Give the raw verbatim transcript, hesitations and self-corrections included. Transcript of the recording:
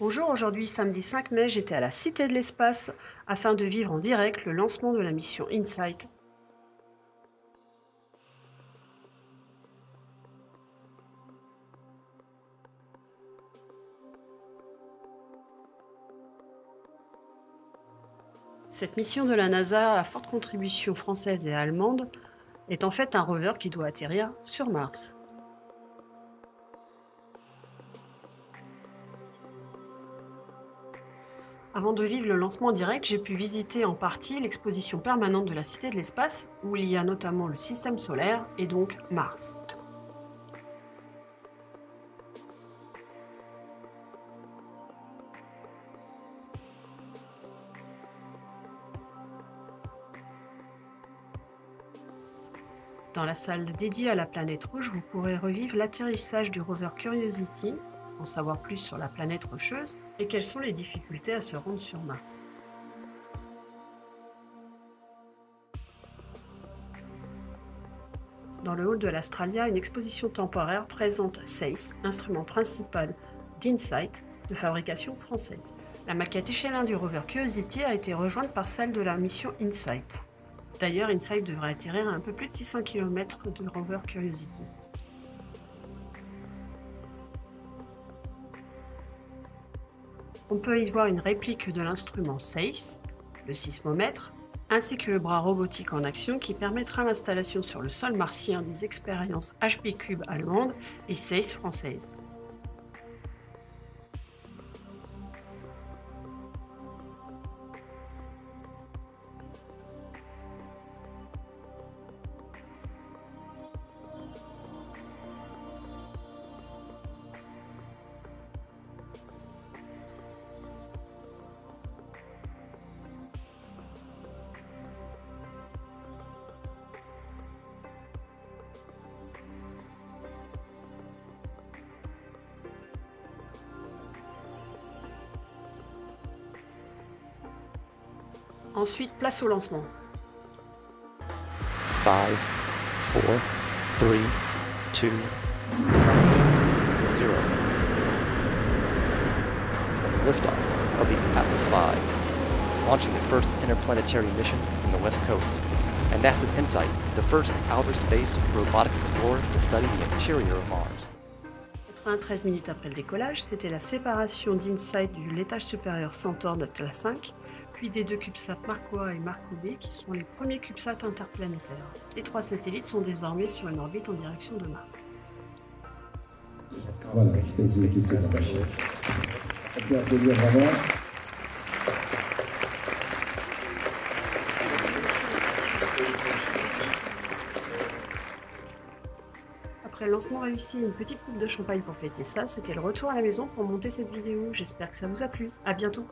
Bonjour, aujourd'hui samedi cinq mai, j'étais à la Cité de l'Espace afin de vivre en direct le lancement de la mission Insight. Cette mission de la NASA, à forte contribution française et allemande, est en fait un rover qui doit atterrir sur Mars. Avant de vivre le lancement direct, j'ai pu visiter en partie l'exposition permanente de la Cité de l'Espace, où il y a notamment le système solaire et donc Mars. Dans la salle dédiée à la planète rouge, vous pourrez revivre l'atterrissage du rover Curiosity, en savoir plus sur la planète rocheuse et quelles sont les difficultés à se rendre sur Mars. Dans le hall de l'Australia, une exposition temporaire présente S E I S, instrument principal d'Insight de fabrication française. La maquette échélin du rover Curiosity a été rejointe par celle de la mission Insight. D'ailleurs, Insight devrait atterrir à un peu plus de six cents kilomètres de rover Curiosity. On peut y voir une réplique de l'instrument S E I S, le sismomètre, ainsi que le bras robotique en action qui permettra l'installation sur le sol martien des expériences H P trois allemandes et S E I S françaises. Ensuite, place au lancement. five, four, three, two, zero. And liftoff of the Atlas five, launching the first interplanetary mission from the West Coast, and NASA's Insight, the first outer space robotic explorer to study the interior of Mars. quatre-vingt-treize minutes après le décollage, c'était la séparation d'Insight de l'étage supérieur Centaur d'Atlas cinq, puis des deux CubeSats MarCO et MarCO B qui sont les premiers CubeSats interplanétaires. Les trois satellites sont désormais sur une orbite en direction de Mars. Voilà, espèce de qui s'est lâché. Après le lancement réussi, une petite coupe de champagne pour fêter ça, c'était le retour à la maison pour monter cette vidéo. J'espère que ça vous a plu. À bientôt.